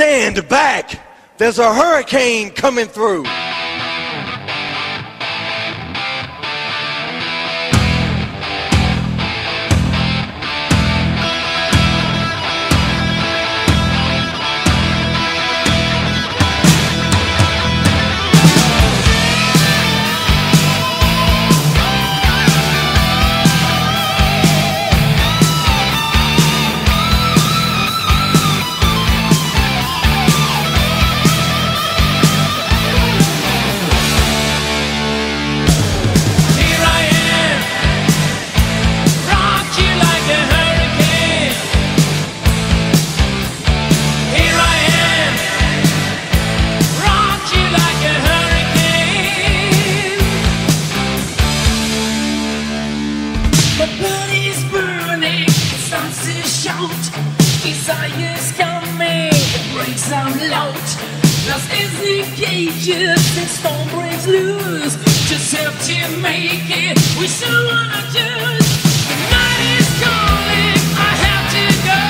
Stand back. There's a hurricane coming through. Desire's coming, it breaks out loud. Lost in the cages, the storm breaks loose. Just have to make it, we still wanna choose. The night is calling, I have to go.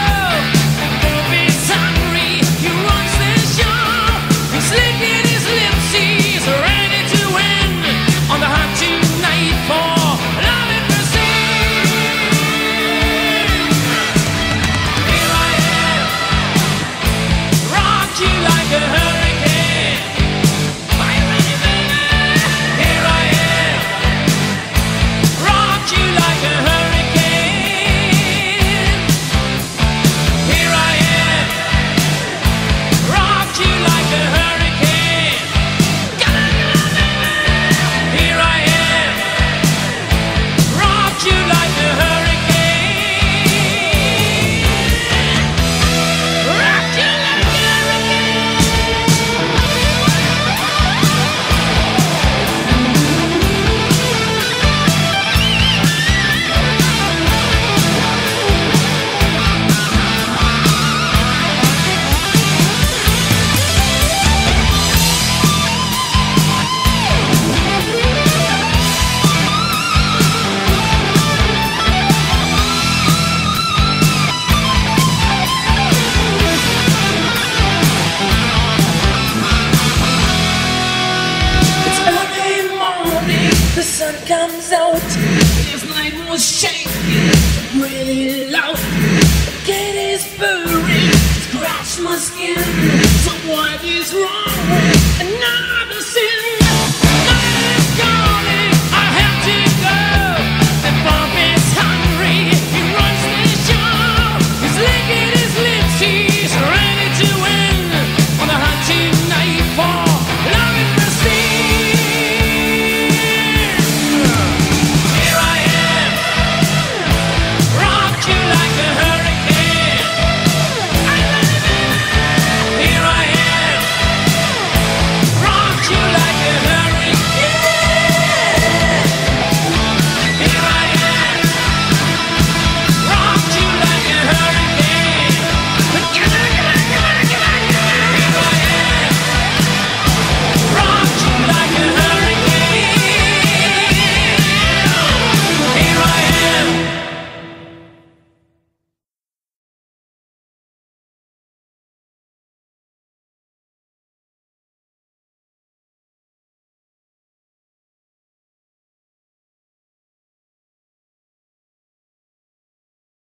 Bobby's hungry, he runs the show. He's licking his lips, he's ready to win. On the hunt tonight for love and comes out. This night was shaking really loud. The cat is purring, scratched my skin. Someone is wrong. And now